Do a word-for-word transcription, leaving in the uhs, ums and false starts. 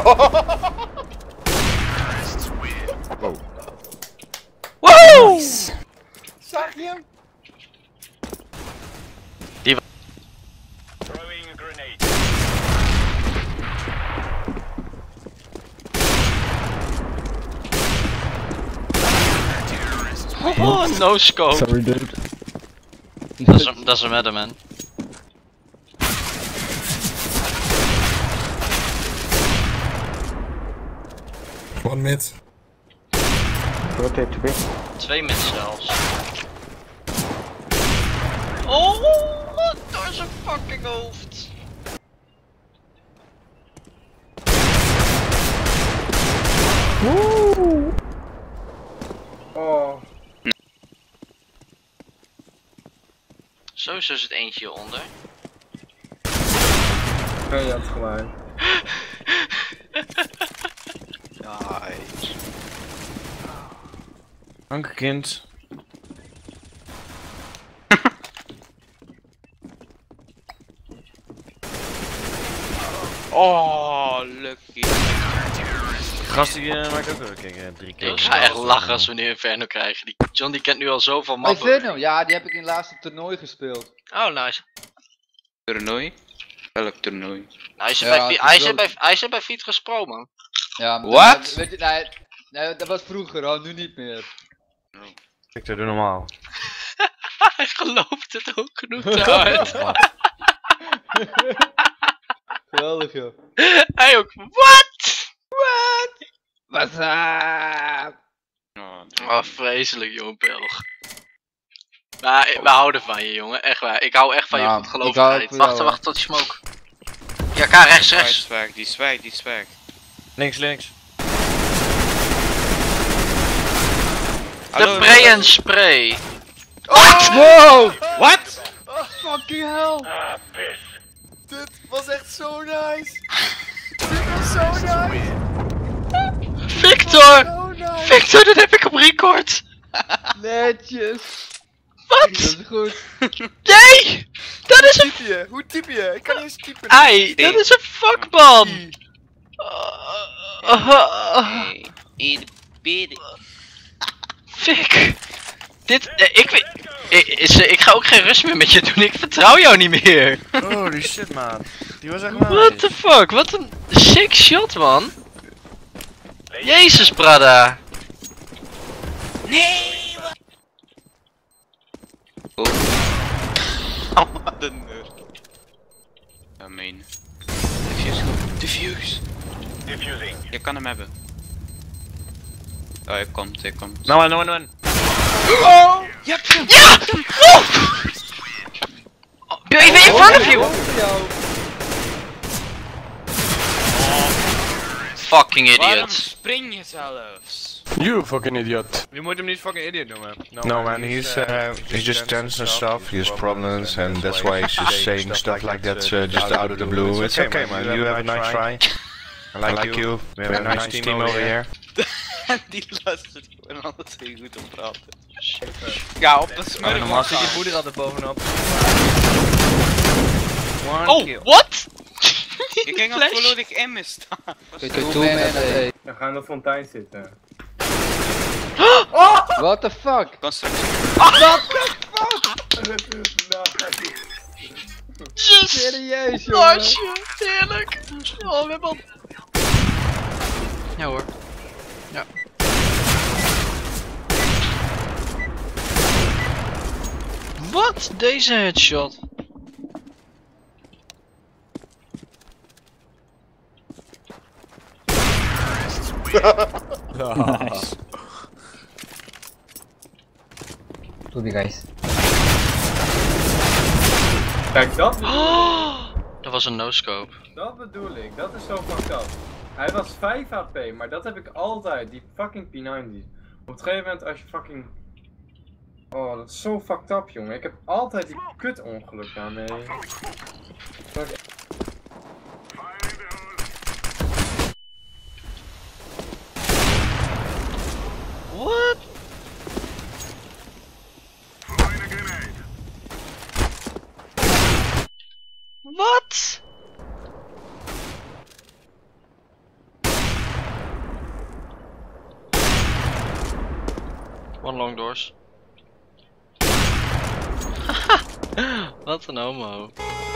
Wow. Wow! Nice. Zag je hem? Die was... Throwing a grenade. Oh, oh, no scope. Sorry, dude. Doesn't, doesn't matter, man. One mid. Rotate to B. Twee mid zelfs. Oh, wat door zijn fucking hoofd. Woe. Oh. Sowieso is het eentje onder. Oh ja, het is gewoon. Nice. Dank kind. Oh, lucky. Gast die uh, maakt ook weer drie keer. Ik ga echt lachen als we nu Inferno krijgen. Die John die kent nu al zoveel mappen. Oh, Inferno, ja, die heb ik in het laatste toernooi gespeeld. Oh, nice. Toernooi? Welk toernooi? Nou, hij zit bij Fiet gesproken, man. Ja, maar wat? Weet je, nee, nee, dat was vroeger al, nu niet meer. Ik doe normaal. Hij gelooft het ook genoeg te hard. Geweldig, joh. Hij ook, wat? Wat? Wat? Oh, vreselijk, jongen, Belg. Maar we houden van je, jongen, echt waar. Ik hou echt van ja, je, goed geloof ik. Wacht, wacht tot je smoke. Ja, K, rechts, rechts. Zwaak, die zwaak, die zwaak. Links, links. De spray en spray. What? Wow! What? Oh, fucking hell. Ah, piss. Dit was echt zo nice. Dit was zo nice. Victor! So nice. Victor, dit heb ik op record. Netjes. Wat? Dat is goed. Nee! Dat is een... Typje. Hoe typ je? Ik kan niet eens typen. Ai, dat is een fuckman. In bed. Fik. Dit, eh, ik weet... Ik, ik ga ook geen rust meer met je doen, ik vertrouw jou niet meer. Holy shit, man. Die was echt nice. What the fuck, wat een sick shot, man. Jezus, brada. Nee, wat... Oh. Oh, wat een nerd. I mean... Diffuse, diffuse. Diffusing. Je kan hem hebben. Oh, hij komt, hij komt. No one, no one, no one. Oh! Je hebt hem! Ja! Oh! Oh, even in front of you! Fucking idiot. Waarom spring je zelfs? You fucking idiot. Je moet hem niet fucking idiot noemen. No, no man, he's, uh, he's just tense and stuff, he has problems and that's why he's just saying stuff like that uh, just out of the blue. It's okay man, you have a nice try. I like, I like you. you, we have a nice, nice team, team over here. Die luistert en anders heel goed om praten. Shit. Ja, op de smurf. Normaal zit je moeder altijd bovenop. One oh, kill. What? Ik denk dat volledig M is staan. We gaan de fontein zitten. Oh! What the fuck? Constructie. Oh, what the fuck? Serieus, jongen. Heerlijk. Oh, we hebben al... Ja hoor. Ja. Wat? Deze headshot. Nice. Doe die guys. Kijk dat. Dat was een no-scope. Dat bedoel ik, dat is zo fucked up. Hij was vijf H P, maar dat heb ik altijd, die fucking P negentig. Op het gegeven moment als je fucking... Oh, dat is zo fucked up, jongen. Ik heb altijd die kut ongeluk daarmee. Fuck. What? Wat? One long doors. Wat een homo.